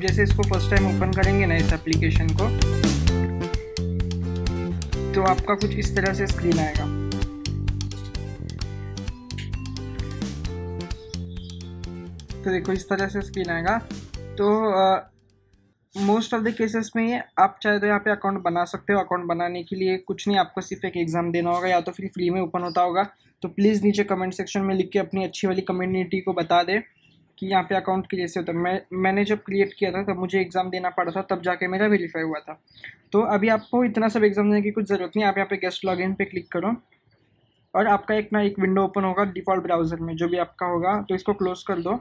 आप जैसे इसको फर्स्ट टाइम ओपन करेंगे ना इस एप्लीकेशन को, तो आपका कुछ इस तरह से स्क्रीन आएगा। तो देखो इस तरह से स्क्रीन आएगा। तो मोस्ट ऑफ द केसेस में आप चाहे तो यहाँ पे अकाउंट बना सकते हो। अकाउंट बनाने के लिए कुछ नहीं, आपको सिर्फ एक एग्जाम देना होगा या तो फिर फ्री में ओपन होता होगा। तो प्लीज़ नीचे कमेंट सेक्शन में लिख के अपनी अच्छी वाली कम्युनिटी को बता दे कि यहाँ पे अकाउंट क्रिएट होता है। मैंने जब क्रिएट किया था तब मुझे एग्ज़ाम देना पड़ा था, तब जाके मेरा वेरीफाई हुआ था। तो अभी आपको इतना सब एग्जाम देने की कुछ ज़रूरत नहीं। आप यहाँ पे गेस्ट लॉगिन पे क्लिक करो और आपका एक ना एक विंडो ओपन होगा डिफ़ॉल्ट ब्राउज़र में, जो भी आपका होगा। तो इसको क्लोज़ कर दो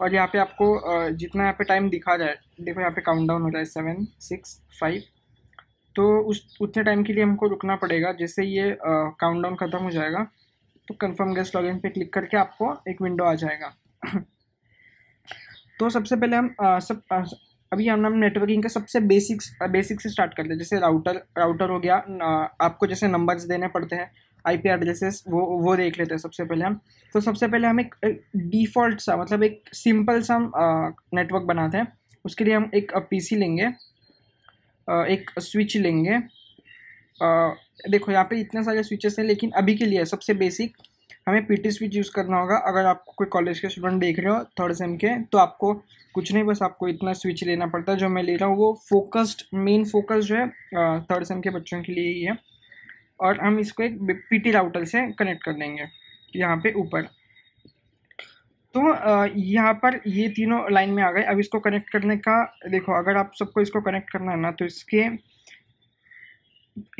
और यहाँ पे आपको जितना यहाँ पे टाइम दिखा जाए, देखो यहाँ पे काउंटडाउन हो रहा है 7, 6, 5। तो उतने टाइम के लिए हमको रुकना पड़ेगा। जैसे ये काउंटडाउन ख़त्म हो जाएगा तो कंफर्म गेस्ट लॉगिन पे क्लिक करके आपको एक विंडो आ जाएगा। तो सबसे पहले हम अभी हम नेटवर्किंग के सबसे बेसिक से स्टार्ट करते हैं। जैसे राउटर हो गया, आपको जैसे नंबर्स देने पड़ते हैं, IP एड्रेसेस वो देख लेते हैं सबसे पहले हम। तो सबसे पहले हम एक डिफ़ॉल्ट सा, मतलब एक सिंपल सा नेटवर्क बनाते हैं। उसके लिए हम एक PC लेंगे, एक स्विच लेंगे। देखो यहाँ पे इतने सारे स्विचेस हैं, लेकिन अभी के लिए सबसे बेसिक हमें PT स्विच यूज़ करना होगा। अगर आपको कोई कॉलेज के स्टूडेंट देख रहे हो थर्ड सेम के, तो आपको कुछ नहीं, बस आपको इतना स्विच लेना पड़ता है। जो मैं ले रहा हूँ वो फोकस्ड, मेन फोकस जो है थर्ड सेम के बच्चों के लिए ही है। और हम इसको एक PT राउटर से कनेक्ट कर देंगे यहाँ पे ऊपर। तो यहाँ पर ये तीनों लाइन में आ गए। अब इसको कनेक्ट करने का, देखो अगर आप सबको इसको कनेक्ट करना है ना, तो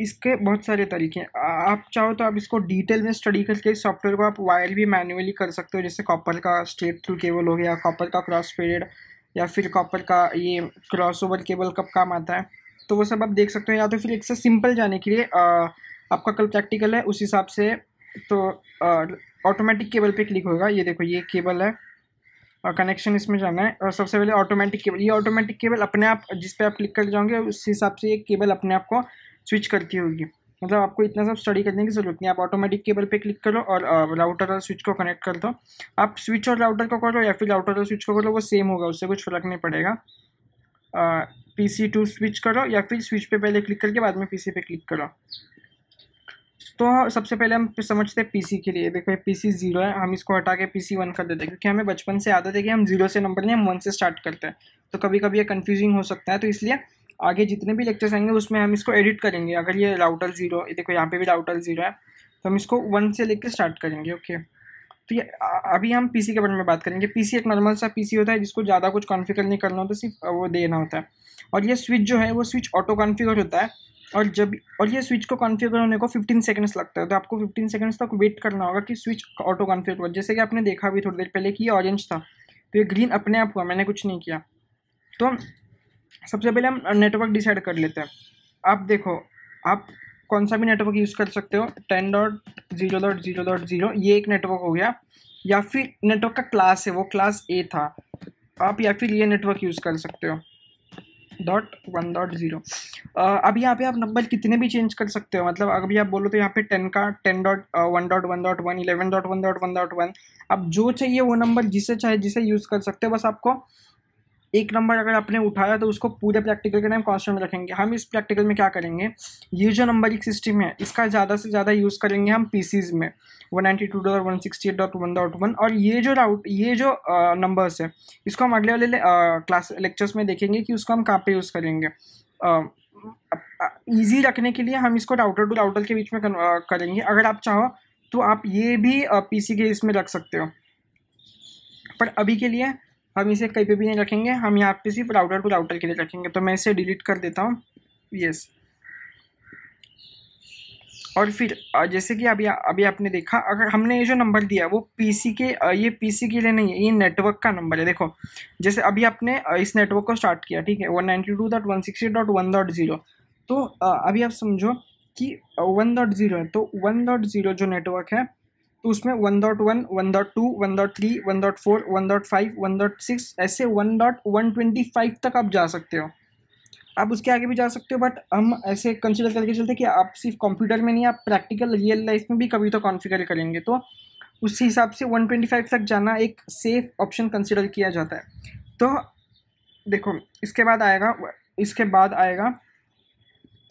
इसके बहुत सारे तरीके हैं। आप चाहो तो आप इसको डिटेल में स्टडी करके इस सॉफ्टवेयर को आप वायर भी मैन्युअली कर सकते हो। जैसे कॉपर का स्ट्रेट थ्रू केबल हो गया, कॉपर का क्रॉस फेडेड, या फिर कॉपर का ये क्रॉसओवर केबल कब काम आता है, तो वो सब आप देख सकते हो। या तो फिर एक से सिंपल जाने के लिए आपका कल प्रैक्टिकल है, उस हिसाब से तो ऑटोमेटिक केबल पे क्लिक होगा। ये देखो ये केबल है और कनेक्शन इसमें जाना है। और सबसे पहले ऑटोमेटिक केबल, ये ऑटोमेटिक केबल अपने आप जिस पे आप क्लिक कर जाओगे उस हिसाब से ये केबल अपने आप को स्विच करती होगी। मतलब आपको इतना सब स्टडी करने की ज़रूरत नहीं। आप ऑटोमेटिक केबल पे क्लिक करो और राउटर और स्विच को कनेक्ट कर दो। आप स्विच और राउटर को करो या फिर राउटर और स्विच को करो, वो सेम होगा, उससे कुछ फ़र्क नहीं पड़ेगा। PC2 स्विच करो या फिर स्विच पे पहले क्लिक करके बाद में PC पे क्लिक करो। तो सबसे पहले हम समझते हैं PC के लिए। देखो PC0 है, हम इसको हटा के PC1 कर देते हैं, क्योंकि हमें बचपन से आदत है कि हम 0 से नंबर नहीं, हम 1 से स्टार्ट करते हैं। तो कभी कभी ये कन्फ्यूजिंग हो सकता है, तो इसलिए आगे जितने भी लेक्चर्स आएंगे उसमें हम इसको एडिट करेंगे। अगर ये राउटर 0, देखो यहाँ पे भी राउटर 0 है, तो हम इसको 1 से लेकर स्टार्ट करेंगे। ओके, तो ये अभी हम PC के बारे में बात करेंगे। PC एक नॉर्मल सा PC होता है जिसको ज़्यादा कुछ कॉन्फ़िगर नहीं करना होता, सिर्फ वो देना होता है। और ये स्विच जो है वो स्विच ऑटो कॉन्फ़िगर होता है। और ये स्विच को कॉन्फ़िगर होने को 15 सेकंड्स लगता है। तो आपको 15 सेकंड्स तक वेट करना होगा कि स्विच ऑटो कॉन्फ़िगर हुआ। जैसे कि आपने देखा अभी थोड़ी देर पहले कि ये ऑरेंज था, तो ये ग्रीन अपने आप हुआ, मैंने कुछ नहीं किया। तो सबसे पहले हम नेटवर्क डिसाइड कर लेते हैं। आप देखो आप कौन सा भी नेटवर्क यूज़ कर सकते हो। 10.0.0.0 ये एक नेटवर्क हो गया, या फिर नेटवर्क का क्लास है वो क्लास A था आप, या फिर ये नेटवर्क यूज़ कर सकते हो 1.0। अब यहाँ पे आप नंबर कितने भी चेंज कर सकते हो। मतलब अगर आप बोलो तो यहाँ पे 10 का 10.1.1.1, 11.1.1.1, आप जो चाहिए वो नंबर जिसे चाहे जिसे यूज़ कर सकते हो। बस आपको एक नंबर अगर आपने उठाया तो उसको पूरे प्रैक्टिकल के टाइम कॉन्स्टेंट रखेंगे। हम इस प्रैक्टिकल में क्या करेंगे, ये जो नंबरिंग सिस्टम है इसका ज़्यादा से ज़्यादा यूज़ करेंगे हम PCs में 192.168.1.1। और ये जो नंबर्स है इसको हम अगले वाले क्लास लेक्चर्स में देखेंगे कि उसको हम कहाँ पे यूज़ करेंगे। ईजी रखने के लिए हम इसको राउटर टू राउटर के बीच में करेंगे। अगर आप चाहो तो आप ये भी PC के इसमें रख सकते हो, पर अभी के लिए हम इसे कहीं पे भी नहीं रखेंगे। हम यहाँ पे सिर्फ राउटर टू राउटर के लिए रखेंगे। तो मैं इसे डिलीट कर देता हूँ, यस। और फिर जैसे कि अभी आपने देखा, अगर हमने ये जो नंबर दिया वो PC के, ये PC के लिए नहीं है, ये नेटवर्क का नंबर है। देखो जैसे अभी आपने इस नेटवर्क को स्टार्ट किया, ठीक है 192.168.1.0। तो अभी आप समझो कि 1.0 है, तो 1.0 जो नेटवर्क है तो उसमें 1.1, 1.2, 1.3, 1.4, 1.5, 1.6 ऐसे 1.125 तक आप जा सकते हो। आप उसके आगे भी जा सकते हो, बट हम ऐसे कंसिडर करके चलते कि आप सिर्फ कंप्यूटर में नहीं, आप प्रैक्टिकल रियल लाइफ में भी कभी तो कॉन्फ़िगर करेंगे। तो उस हिसाब से 125 तक जाना एक सेफ ऑप्शन कंसिडर किया जाता है। तो देखो इसके बाद आएगा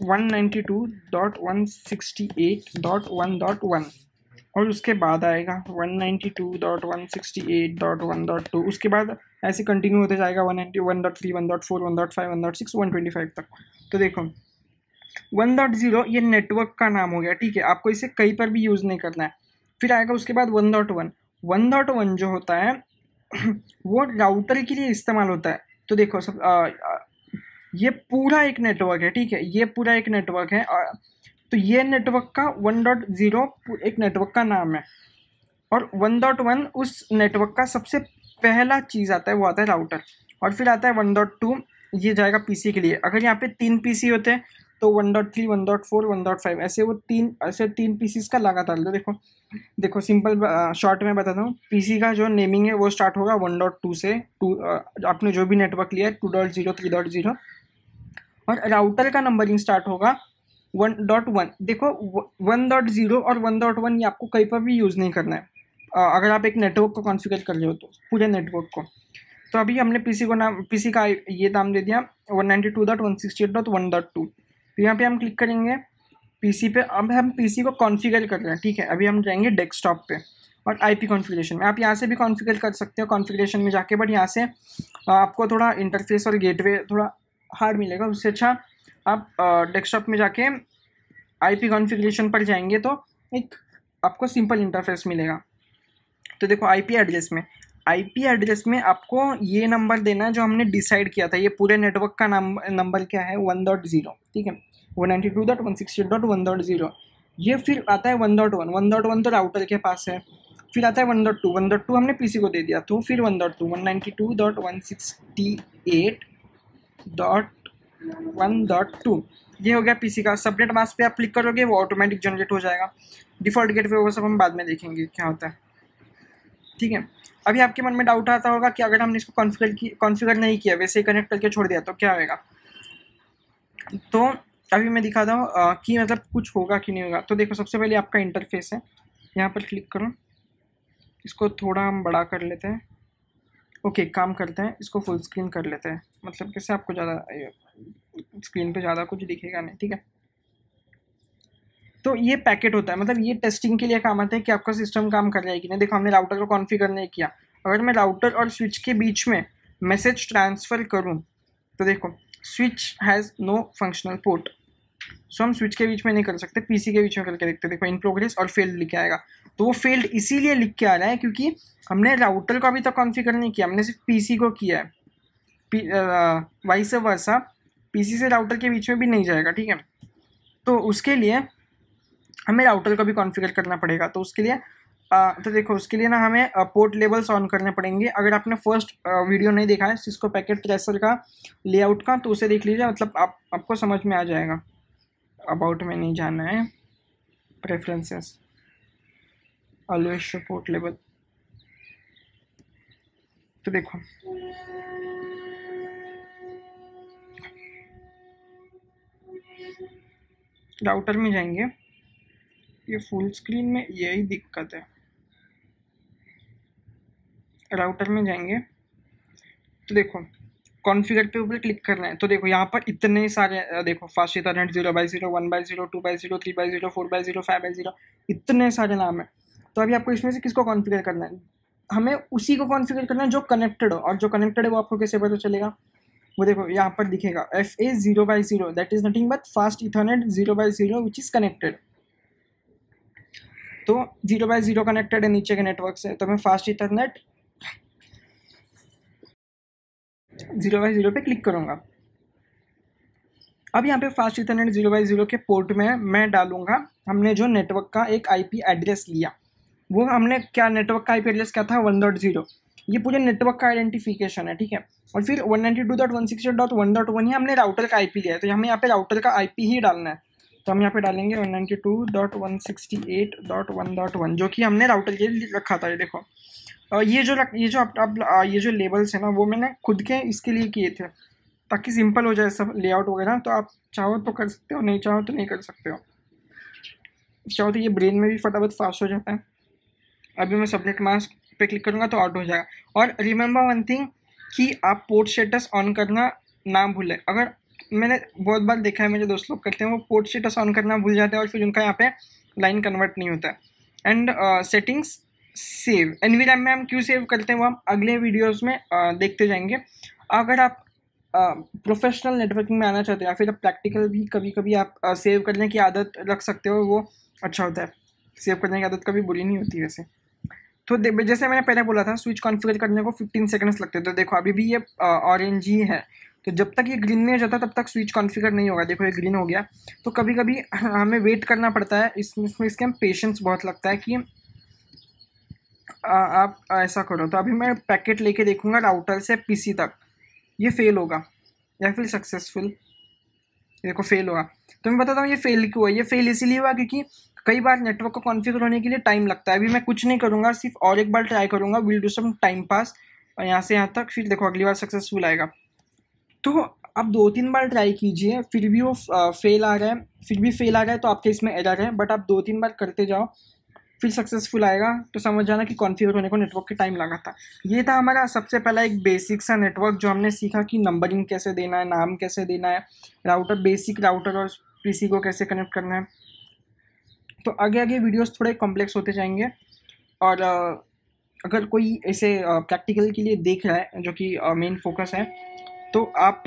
192.168.1.1 और उसके बाद आएगा 192.168.1.2, उसके बाद ऐसे कंटिन्यू होते जाएगा 191.3 1.4 1.5 1.6 125 तक। तो देखो 1.0 ये नेटवर्क का नाम हो गया, ठीक है, आपको इसे कहीं पर भी यूज़ नहीं करना है। फिर आएगा उसके बाद 1.1, 1.1 जो होता है वो राउटर के लिए इस्तेमाल होता है। तो देखो ये पूरा एक नेटवर्क है, ठीक है, ये पूरा एक नेटवर्क है। तो ये नेटवर्क का 1.0 एक नेटवर्क का नाम है और 1.1 उस नेटवर्क का सबसे पहला चीज़ आता है, वो आता है राउटर। और फिर आता है 1.2, ये जाएगा पीसी के लिए। अगर यहाँ पे 3 पीसी होते हैं तो 1.3 1.4 1.5 ऐसे वो तीन पीसीस का लगातार। तो देखो सिंपल शॉर्ट में बताता हूँ, पीसी का जो नेमिंग है वो स्टार्ट होगा 1.2 से, आपने जो भी नेटवर्क लिया है 2.0 3.0, और राउटर का नंबरिंग स्टार्ट होगा 1.1। देखो 1.0 और 1.1 ये आपको कहीं पर भी यूज़ नहीं करना है अगर आप एक नेटवर्क को कॉन्फ़िगर कर रहे हो तो, पूरे नेटवर्क को। तो अभी हमने पीसी का ये नाम दे दिया 192.168.1.2। तो यहाँ पे हम क्लिक करेंगे पीसी पे। अब हम पीसी को कॉन्फ़िगर कर रहे हैं, ठीक है। अभी हम जाएंगे डेस्कटॉप पे और आईपी कॉन्फ़िगरेशन में। आप यहाँ से भी कॉन्फ़िगर कर सकते हो कॉन्फ़िगरेशन में जाके, बट यहाँ से आपको थोड़ा इंटरफेस और गेटवे थोड़ा हार्ड मिलेगा। उससे अच्छा आप डेस्कटॉप में जाके आईपी कॉन्फ़िगरेशन पर जाएंगे तो एक आपको सिंपल इंटरफेस मिलेगा। तो देखो आईपी एड्रेस में आपको ये नंबर देना है जो हमने डिसाइड किया था। ये पूरे नेटवर्क का नंबर क्या है, 1.0, ठीक है, 192.168.1.0। ये फिर आता है 1.1, 1.1 तो राउटर के पास है। फिर आता है 1.2, 1.2 हमने पीसी को दे दिया। तो फिर 1.2 192.168.1.2 ये हो गया पीसी का। सबनेट मास्क पे आप क्लिक करोगे वो ऑटोमेटिक जनरेट हो जाएगा। डिफ़ॉल्ट गेटवे वो सब हम बाद में देखेंगे क्या होता है, ठीक है। अभी आपके मन में डाउट आता होगा कि अगर हमने इसको कॉन्फ़िगर नहीं किया, वैसे ही कनेक्ट करके छोड़ दिया तो क्या होगा। तो अभी मैं दिखाता हूँ कि मतलब कुछ होगा कि नहीं होगा। तो देखो सबसे पहले आपका इंटरफेस है, यहाँ पर क्लिक करो। इसको थोड़ा हम बड़ा कर लेते हैं, ओके, काम करते हैं, इसको फुल स्क्रीन कर लेते हैं, मतलब कैसे आपको ज़्यादा स्क्रीन पे ज़्यादा कुछ दिखेगा नहीं, ठीक है। तो ये पैकेट होता है, मतलब ये टेस्टिंग के लिए काम आता है कि आपका सिस्टम काम कर रहा है कि नहीं। देखो हमने राउटर को कॉन्फ़िगर नहीं किया। अगर मैं राउटर और स्विच के बीच में मैसेज ट्रांसफ़र करूँ तो देखो switch has no functional port, so हम स्विच के बीच में नहीं कर सकते, पीसी के बीच में करके देखते हैं। देखो इन प्रोग्रेस और फेल्ड लिख के आएगा। तो वो फेल्ड इसीलिए लिख के आ रहा है क्योंकि हमने राउटर को अभी तक कॉन्फ़िगर नहीं किया, हमने सिर्फ पीसी को किया है। वाइस वर्सा पीसी से राउटर के बीच में भी नहीं जाएगा, ठीक है। तो उसके लिए हमें राउटर को भी कॉन्फ़िगर करना पड़ेगा। तो उसके लिए ना हमें पोर्ट लेबल्स ऑन करने पड़ेंगे। अगर आपने फर्स्ट वीडियो नहीं देखा है इसको पैकेट ट्रेसर का लेआउट का, तो उसे देख लीजिए, मतलब आपको समझ में आ जाएगा। अबाउट में नहीं जाना है, preferences, always show port label. तो देखो राउटर में जाएंगे, ये फुल स्क्रीन में यही दिक्कत है। राउटर में जाएंगे तो देखो कॉन्फ़िगर पे ऊपर क्लिक करना है। तो देखो यहाँ पर इतने सारे, देखो फास्ट इथरनेट 0/0 1/0 2/0 3/0 4/0 5/0 इतने सारे नाम है। तो अभी आपको इसमें से किसको कॉन्फ़िगर करना है, हमें उसी को कॉन्फ़िगर करना है जो कनेक्टेड हो। और जो कनेक्टेड है वो आपको कैसे पता चलेगा, वो देखो यहाँ पर दिखेगा FA 0/0 that is nothing but fast Ethernet 0/0 which is connected. तो 0/0 कनेक्टेड है नीचे के नेटवर्क से, तो मैं फास्ट इथरनेट 0/0 पे क्लिक करूँगा। अब यहाँ पे फास्ट इथरनेट 0/0 के पोर्ट में मैं डालूँगा हमने जो नेटवर्क का एक आईपी एड्रेस लिया, वो हमने क्या नेटवर्क का आईपी एड्रेस क्या था, 1.0। ये पूरे नेटवर्क का आइडेंटिफिकेशन है, ठीक है। और फिर 192.168.1.1 ही हमने राउटर का आईपी लिया है, तो हमें यहाँ पे राउटर का आईपी ही डालना है। तो हम यहाँ पे डालेंगे 192.168.1.1 जो कि हमने राउटर के लिए रखा था। ये देखो ये जो लेबल्स है ना, वो मैंने खुद के इसके लिए किए थे ताकि सिंपल हो जाए सब लेआउट वगैरह। तो आप चाहो तो कर सकते हो, नहीं चाहो तो नहीं कर सकते हो। चाहो तो ये ब्रेन में भी फटाफट फास्ट हो जाता है। अभी मैं सबनेट मास्क पे क्लिक करूँगा तो आउट हो जाएगा। और रिमेंबर वन थिंग, कि आप पोर्ट स्टेटस ऑन करना ना भूलें। अगर मैंने बहुत बार देखा है मेरे दोस्त लोग करते हैं, वो पोर्ट स्टेटस ऑन करना भूल जाते हैं और फिर उनका यहाँ पे लाइन कन्वर्ट नहीं होता। एंड सेटिंग्स सेव एनवीराम में हम क्यों सेव करते हैं वो हम अगले वीडियोस में देखते जाएंगे। अगर आप प्रोफेशनल नेटवर्किंग में आना चाहते हैं या फिर आप प्रैक्टिकल भी कभी कभी आप सेव करने की आदत रख सकते हो, वो अच्छा होता है। सेव करने की आदत कभी बुरी नहीं होती वैसे। तो जैसे मैंने पहले बोला था स्विच कॉन्फ़िगर करने को 15 सेकंड्स लगते हैं, तो देखो अभी भी ये ऑरेंज ही है, तो जब तक ये ग्रीन नहीं हो जाता तब तक स्विच कॉन्फ़िगर नहीं होगा। देखो ये ग्रीन हो गया, तो कभी कभी हमें वेट करना पड़ता है। इसमें इसके हम पेशेंस बहुत लगता है कि आप ऐसा करो। तो अभी मैं पैकेट लेके देखूँगा राउटर से पीसी तक, ये फेल होगा या फिर सक्सेसफुल। देखो फेल होगा, तो मैं बताता हूँ ये फेल क्यों हुआ। ये फेल इसीलिए हुआ क्योंकि कई बार नेटवर्क को कॉन्फ़िगर होने के लिए टाइम लगता है। अभी मैं कुछ नहीं करूँगा, सिर्फ और एक बार ट्राई करूँगा, will do some time pass, और यहाँ से यहाँ तक, फिर देखो अगली बार सक्सेसफुल आएगा। तो आप 2-3 बार ट्राई कीजिए, फिर भी वो फेल आ रहा है, फिर भी फेल आ रहा है तो आपके इसमें एरर है। बट आप 2-3 बार करते जाओ, फिर सक्सेसफुल आएगा, तो समझ जाना कि कॉन्फ़िगर होने को नेटवर्क के टाइम लगा था। ये था हमारा सबसे पहला एक बेसिक सा नेटवर्क जो हमने सीखा कि नंबरिंग कैसे देना है, नाम कैसे देना है, राउटर बेसिक राउटर और पीसी को कैसे कनेक्ट करना है। तो आगे आगे वीडियोस थोड़े कॉम्प्लेक्स होते जाएंगे। और अगर कोई ऐसे प्रैक्टिकल के लिए देख रहा है जो कि मेन फोकस है, तो आप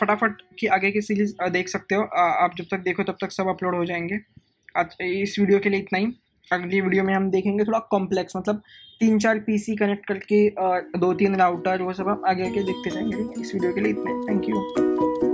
फटाफट की आगे की सीरीज़ देख सकते हो। आप जब तक देखो तब तक सब अपलोड हो जाएंगे। आज इस वीडियो के लिए इतना ही। अगली वीडियो में हम देखेंगे थोड़ा कॉम्प्लेक्स, मतलब 3-4 पीसी कनेक्ट करके 2-3 राउटर, वो सब हम आगे आगे देखते जाएंगे। इस वीडियो के लिए इतना ही, थैंक यू।